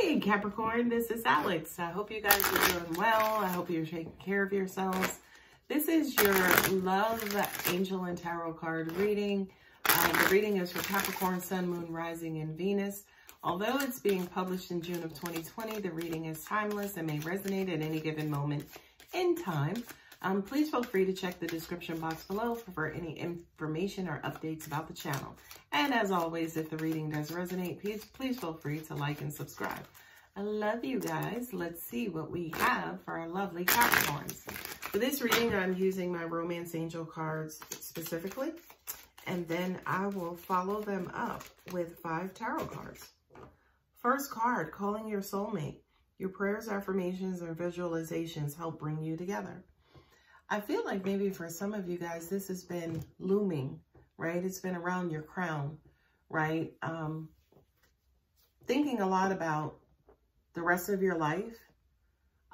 Hey Capricorn, this is Alex. I hope you guys are doing well. I hope you're taking care of yourselves. This is your Love Angel and Tarot card reading. The reading is for Capricorn, Sun, Moon, Rising, and Venus. Although it's being published in June of 2020, the reading is timeless and may resonate at any given moment in time. Please feel free to check the description box below for any information or updates about the channel. And as always, if the reading does resonate, please feel free to like and subscribe. I love you guys. Let's see what we have for our lovely Capricorns. For this reading, I'm using my Romance Angel cards specifically, and then I will follow them up with 5 tarot cards. First card, calling your soulmate. Your prayers, affirmations, and visualizations help bring you together. I feel like maybe for some of you guys, this has been looming, right? It's been around your crown, right? Thinking a lot about the rest of your life,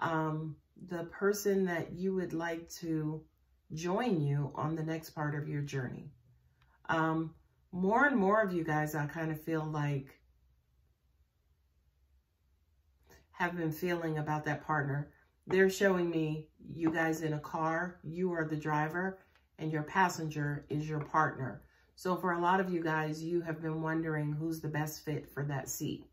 the person that you would like to join you on the next part of your journey. More and more of you guys, I kind of feel like have been feeling about that partner. They're showing me you guys in a car, you are the driver, and your passenger is your partner. So for a lot of you guys, you have been wondering who's the best fit for that seat.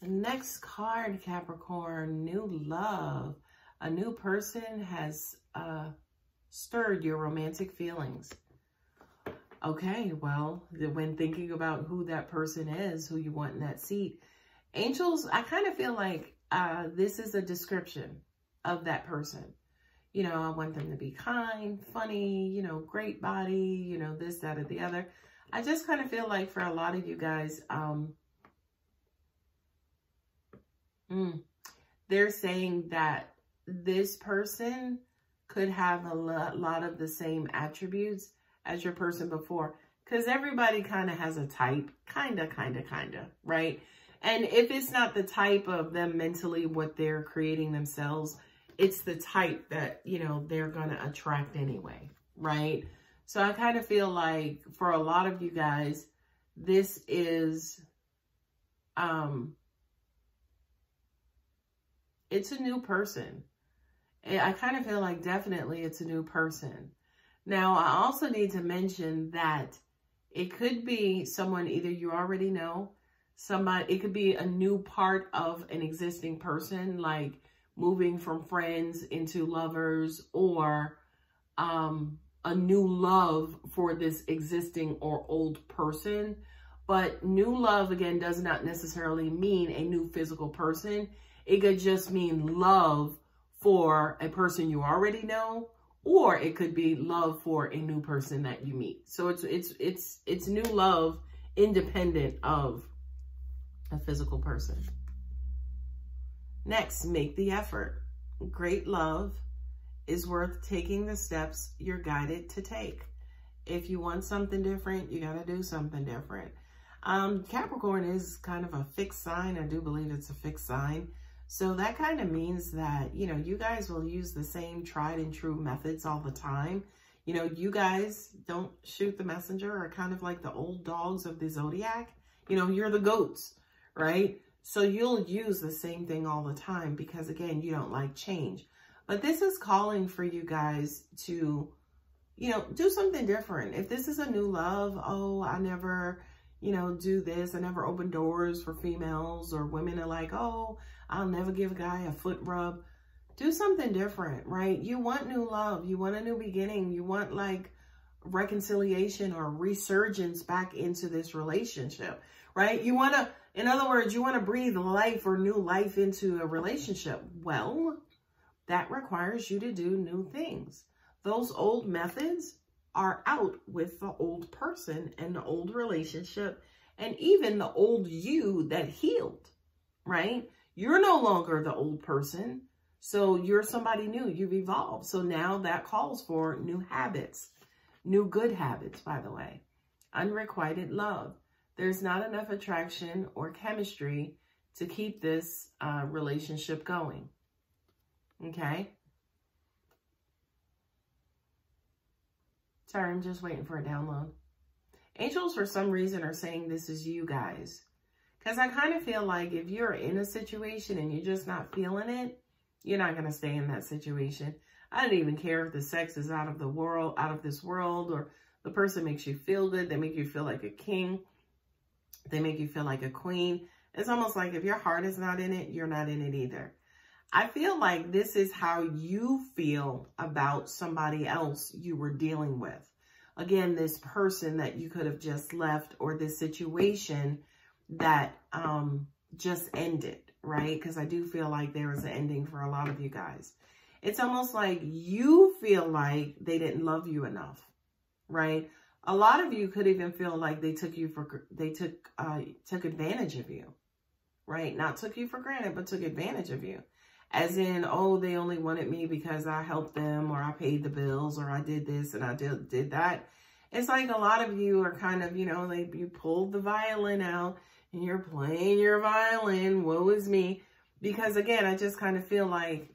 The next card, Capricorn, new love. A new person has stirred your romantic feelings. Okay, well, when thinking about who that person is, who you want in that seat, angels, I kind of feel like this is a description of that person. You know, I want them to be kind, funny, you know, great body, you know, this, that, or the other. I just kind of feel like for a lot of you guys, they're saying that this person could have a lot of the same attributes as your person before, because everybody kind of has a type, kind of, right? And if it's not the type of them mentally, what they're creating themselves, it's the type that, you know, they're going to attract anyway, right? So I kind of feel like for a lot of you guys, this is, it's a new person. I kind of feel like definitely it's a new person. Now, I also need to mention that it could be someone either you already know, somebody, it could be a new part of an existing person, like moving from friends into lovers, or a new love for this existing or old person. But new love, again, does not necessarily mean a new physical person. It could just mean love for a person you already know, or it could be love for a new person that you meet. So it's new love independent of a physical person. Next, make the effort. Great love is worth taking the steps you're guided to take. If you want something different, you got to do something different. Capricorn is kind of a fixed sign. I do believe it's a fixed sign. So that kind of means that, you know, you guys will use the same tried and true methods all the time. You know, you guys don't shoot the messenger, are kind of like the old dogs of the zodiac. You know, you're the goats, right? So you'll use the same thing all the time because, again, you don't like change. But this is calling for you guys to, you know, do something different. If this is a new love, oh, I never, you know, do this. I never open doors for females, or women are like, oh, I'll never give a guy a foot rub. Do something different, right? You want new love. You want a new beginning. You want, like, reconciliation or resurgence back into this relationship, right? You want to, in other words, you want to breathe life or new life into a relationship. Well, that requires you to do new things. Those old methods are out with the old person and the old relationship, and even the old you that healed, right? You're no longer the old person, so you're somebody new. You've evolved. So now that calls for new habits. New good habits, by the way. Unrequited love. There's not enough attraction or chemistry to keep this relationship going. Okay? Sorry, I'm just waiting for a download. Angels, for some reason, are saying this is you guys. Because I kind of feel like if you're in a situation and you're just not feeling it, you're not going to stay in that situation. I don't even care if the sex is out of this world, or the person makes you feel good. They make you feel like a king. They make you feel like a queen. It's almost like if your heart is not in it, you're not in it either. I feel like this is how you feel about somebody else you were dealing with. Again, this person that you could have just left, or this situation that just ended, right? Because I do feel like there was an ending for a lot of you guys. It's almost like you feel like they didn't love you enough, right? A lot of you could even feel like they took you for, they took advantage of you, right? Not took you for granted, but took advantage of you. As in, oh, they only wanted me because I helped them, or I paid the bills, or I did this and I did that. It's like a lot of you are kind of, you know, like you pulled the violin out and you're playing your violin, woe is me. Because again, I just kind of feel like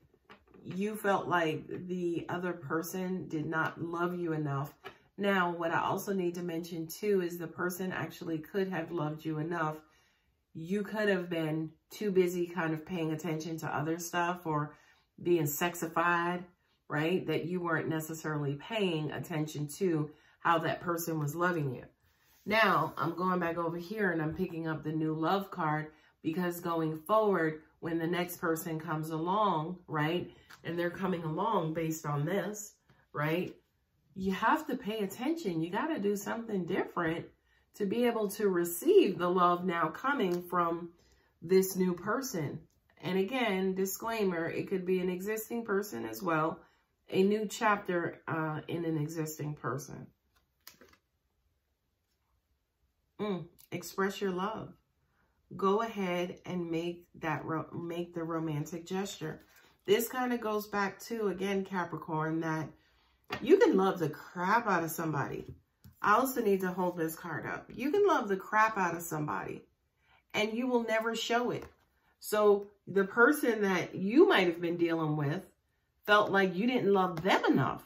you felt like the other person did not love you enough. Now, what I also need to mention too is the person actually could have loved you enough. You could have been too busy kind of paying attention to other stuff or being sexified, right? That you weren't necessarily paying attention to how that person was loving you. Now, I'm going back over here and I'm picking up the new love card, because going forward, when the next person comes along, right? And they're coming along based on this, right? You have to pay attention. You got to do something different to be able to receive the love now coming from this new person. And again, disclaimer, it could be an existing person as well, a new chapter in an existing person. Express your love. Go ahead and make that make the romantic gesture. This kind of goes back to, again, Capricorn, that you can love the crap out of somebody. I also need to hold this card up. You can love the crap out of somebody and you will never show it. So the person that you might have been dealing with felt like you didn't love them enough,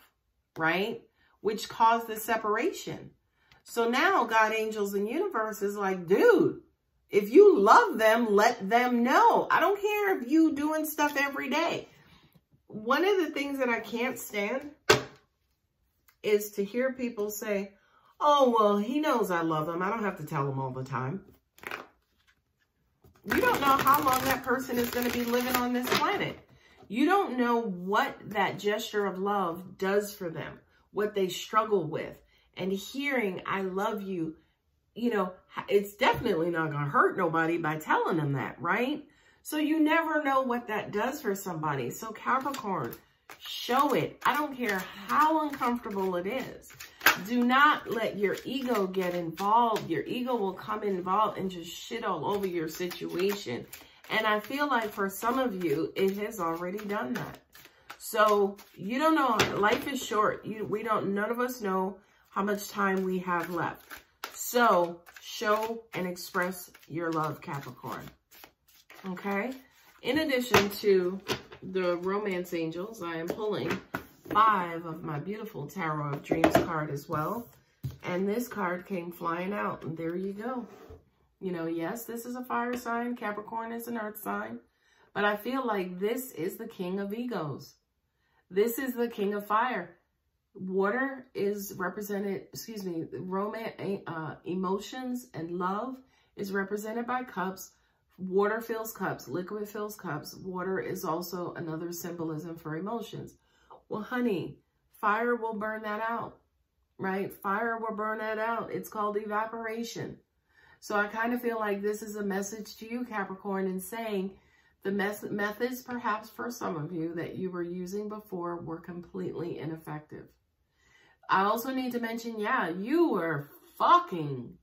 right? Which caused the separation. So now God, angels, and universe is like, dude, if you love them, let them know. I don't care if you doing stuff every day. One of the things that I can't stand is to hear people say, oh, well, he knows I love him. I don't have to tell him all the time. You don't know how long that person is going to be living on this planet. You don't know what that gesture of love does for them, what they struggle with. And hearing, I love you, you know, it's definitely not going to hurt nobody by telling them that, right? So you never know what that does for somebody. So Capricorn, show it. I don't care how uncomfortable it is. Do not let your ego get involved. Your ego will come involved and just shit all over your situation. And I feel like for some of you, it has already done that. So you don't know. Life is short. We don't, none of us know how much time we have left. So show and express your love, Capricorn. Okay. In addition to the romance angels, I am pulling 5 of my beautiful Tarot of Dreams card as well. And this card came flying out. And there you go. You know, yes, this is a fire sign. Capricorn is an earth sign. But I feel like this is the king of egos. This is the king of fire. Water is represented, excuse me, romance, emotions and love is represented by cups. Water fills cups. Liquid fills cups. Water is also another symbolism for emotions. Well, honey, fire will burn that out, right? Fire will burn that out. It's called evaporation. So I kind of feel like this is a message to you, Capricorn, in saying the methods, perhaps for some of you, that you were using before were completely ineffective. I also need to mention, yeah, you were fucking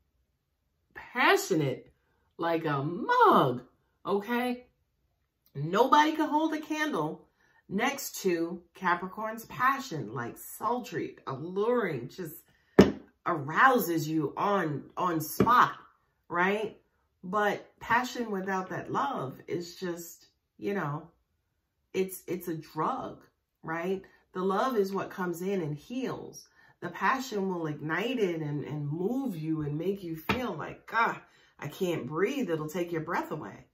passionate like a mug, okay? Nobody could hold a candle next to Capricorn's passion, like sultry, alluring, just arouses you on spot, right? But passion without that love is just, you know, it's a drug, right? The love is what comes in and heals. The passion will ignite it and move you and make you feel like, God, I can't breathe, it'll take your breath away.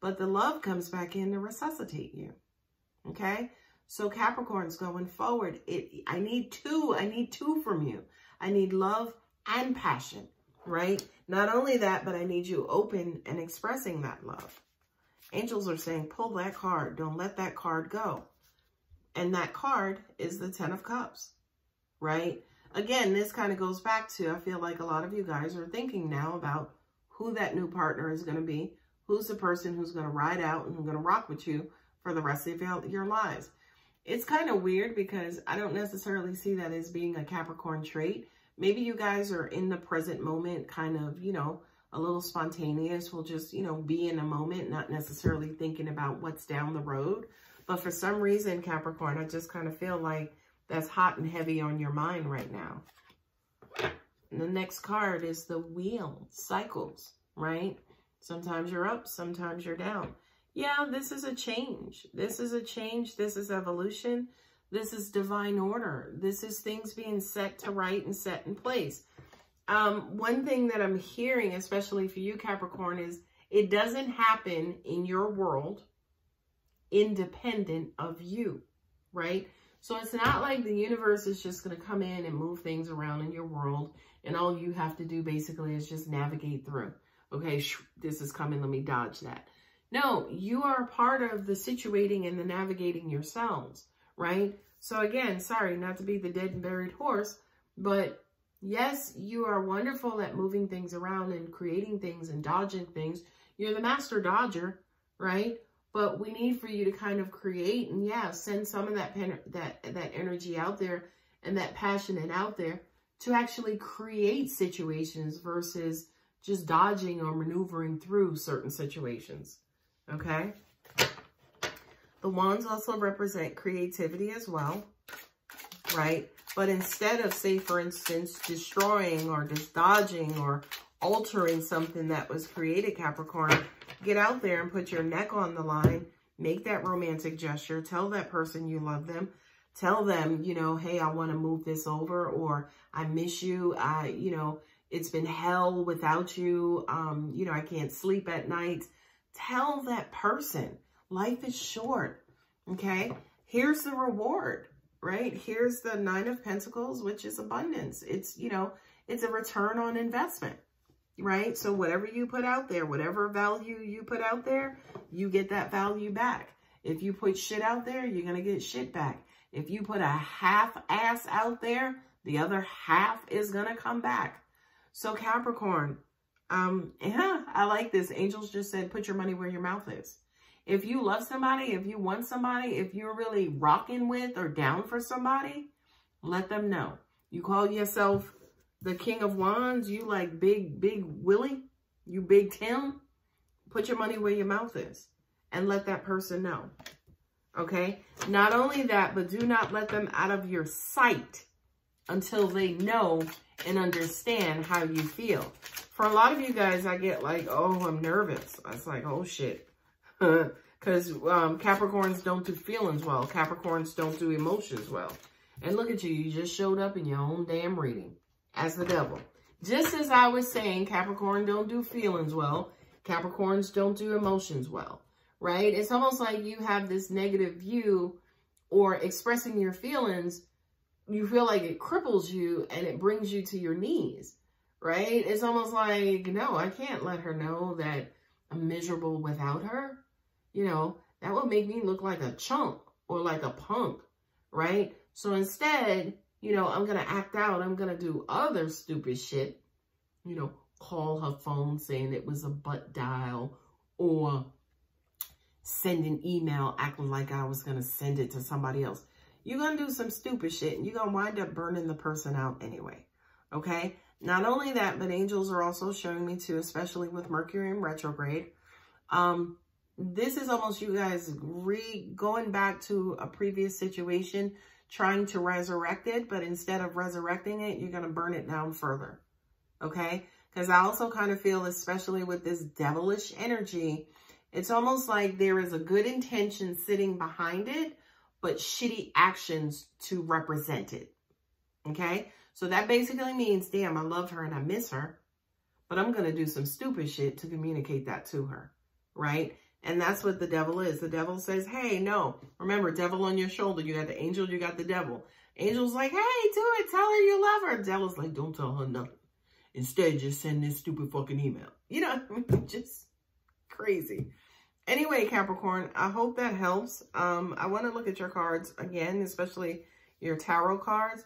But the love comes back in to resuscitate you, okay? So Capricorn's going forward. I need two from you. I need love and passion, right? Not only that, but I need you open and expressing that love. Angels are saying, pull that card. Don't let that card go. And that card is the 10 of Cups, right? Again, this kind of goes back to, I feel like a lot of you guys are thinking now about who that new partner is going to be, who's the person who's going to ride out and who's going to rock with you for the rest of your lives. It's kind of weird because I don't necessarily see that as being a Capricorn trait. Maybe you guys are in the present moment, kind of, you know, a little spontaneous. We'll just, you know, be in a moment, not necessarily thinking about what's down the road. But for some reason, Capricorn, I just kind of feel like that's hot and heavy on your mind right now. And the next card is the Wheel, cycles, right? Sometimes you're up, sometimes you're down. Yeah, this is a change. This is a change. This is evolution. This is divine order. This is things being set to right and set in place. One thing that I'm hearing, especially for you, Capricorn, is it doesn't happen in your world independent of you, right? So it's not like the universe is just going to come in and move things around in your world, and all you have to do basically is just navigate through. Okay, this is coming, let me dodge that. No, you are a part of the situating and the navigating yourselves, right? So again, sorry, not to be the dead and buried horse, but yes, you are wonderful at moving things around and creating things and dodging things. You're the master dodger, right? But we need for you to kind of create and, yeah, send some of that energy out there and that passion and out there to actually create situations versus just dodging or maneuvering through certain situations, okay? The wands also represent creativity as well, right? But instead of, say, for instance, destroying or just dodging or altering something that was created, Capricorn, get out there and put your neck on the line. Make that romantic gesture. Tell that person you love them. Tell them, you know, hey, I want to move this over, or I miss you. You know, it's been hell without you. You know, I can't sleep at night. Tell that person life is short, okay? Here's the reward, right? Here's the 9 of Pentacles, which is abundance. It's, you know, it's a return on investment, right? So whatever you put out there, whatever value you put out there, you get that value back. If you put shit out there, you're going to get shit back. If you put a half ass out there, the other half is going to come back. So Capricorn, yeah, I like this. Angels just said, put your money where your mouth is. If you love somebody, if you want somebody, if you're really rocking with or down for somebody, let them know. You call yourself the King of Wands, you like big Willie, you big Tim, put your money where your mouth is and let that person know, okay? Not only that, but do not let them out of your sight until they know and understand how you feel. For a lot of you guys, I get like, oh, I'm nervous. I was like, oh, shit. Because Capricorns don't do feelings well. Capricorns don't do emotions well. And look at you. You just showed up in your own damn reading as the devil. Just as I was saying, Capricorn don't do feelings well. Capricorns don't do emotions well, right? It's almost like you have this negative view or expressing your feelings. You feel like it cripples you and it brings you to your knees, right? It's almost like, no, I can't let her know that I'm miserable without her. You know, that would make me look like a chump or like a punk, right? So instead, you know, I'm going to act out. I'm going to do other stupid shit, you know, call her phone saying it was a butt dial or send an email acting like I was going to send it to somebody else. You're going to do some stupid shit and you're going to wind up burning the person out anyway, okay? Not only that, but angels are also showing me too, especially with Mercury in retrograde, this is almost you guys going back to a previous situation, trying to resurrect it, but instead of resurrecting it, you're going to burn it down further, okay? Because I also kind of feel, especially with this devilish energy, it's almost like there is a good intention sitting behind it, but shitty actions to represent it, okay? So that basically means, damn, I love her and I miss her, but I'm going to do some stupid shit to communicate that to her, right? And that's what the devil is. The devil says, hey, no. Remember, devil on your shoulder. You got the angel, you got the devil. Angel's like, hey, do it. Tell her you love her. Devil's like, don't tell her nothing. Instead, just send this stupid fucking email. You know, I mean, just crazy. Anyway, Capricorn, I hope that helps. I want to look at your cards again, especially your tarot cards.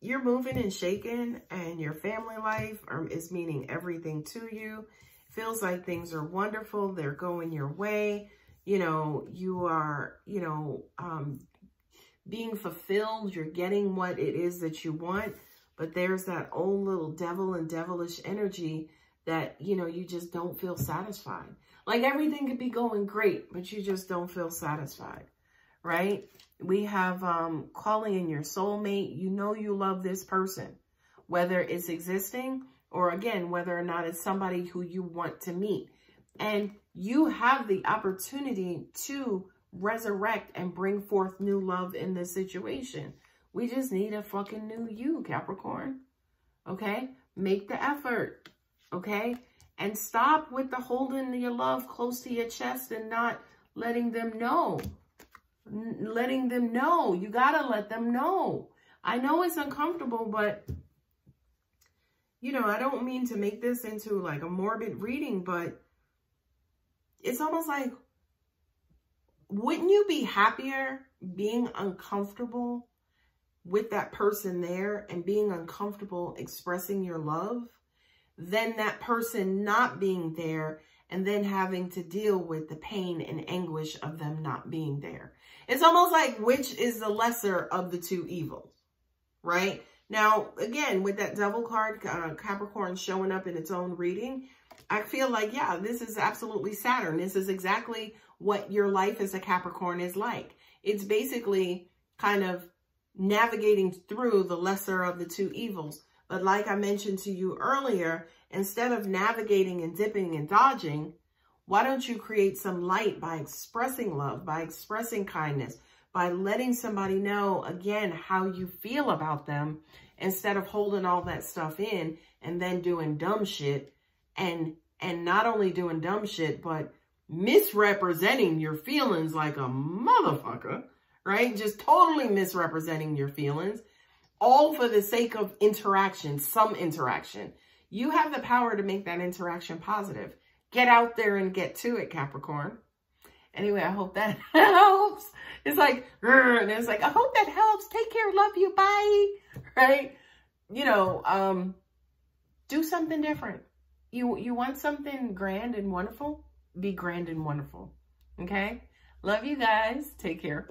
You're moving and shaking, and your family life is meaning everything to you. Feels like things are wonderful. They're going your way. You know, you are, you know, being fulfilled. You're getting what it is that you want. But there's that old little devil and devilish energy that, you know, you just don't feel satisfied. Like everything could be going great, but you just don't feel satisfied, right? We have calling in your soulmate. You know you love this person, whether it's existing or, again, whether or not it's somebody who you want to meet. And you have the opportunity to resurrect and bring forth new love in this situation. We just need a fucking new you, Capricorn, okay? Make the effort, okay? And stop with the holding your love close to your chest and not letting them know. Letting them know. You gotta let them know. I know it's uncomfortable, but, you know, I don't mean to make this into like a morbid reading, but it's almost like, wouldn't you be happier being uncomfortable with that person there and being uncomfortable expressing your love than that person not being there and then having to deal with the pain and anguish of them not being there? It's almost like, which is the lesser of the two evils, right? Now, again, with that devil card, Capricorn showing up in its own reading, I feel like, yeah, this is absolutely Saturn. This is exactly what your life as a Capricorn is like. It's basically kind of navigating through the lesser of the two evils. But like I mentioned to you earlier, instead of navigating and dipping and dodging, why don't you create some light by expressing love, by expressing kindness, by letting somebody know, again, how you feel about them, instead of holding all that stuff in and then doing dumb shit, and not only doing dumb shit, but misrepresenting your feelings like a motherfucker, right? Just totally misrepresenting your feelings. All for the sake of interaction, some interaction. You have the power to make that interaction positive. Get out there and get to it, Capricorn. Anyway, I hope that helps. It's like, and it's like, I hope that helps. Take care, love you, bye. Right? You know, do something different. You want something grand and wonderful? Be grand and wonderful. Okay? Love you guys. Take care.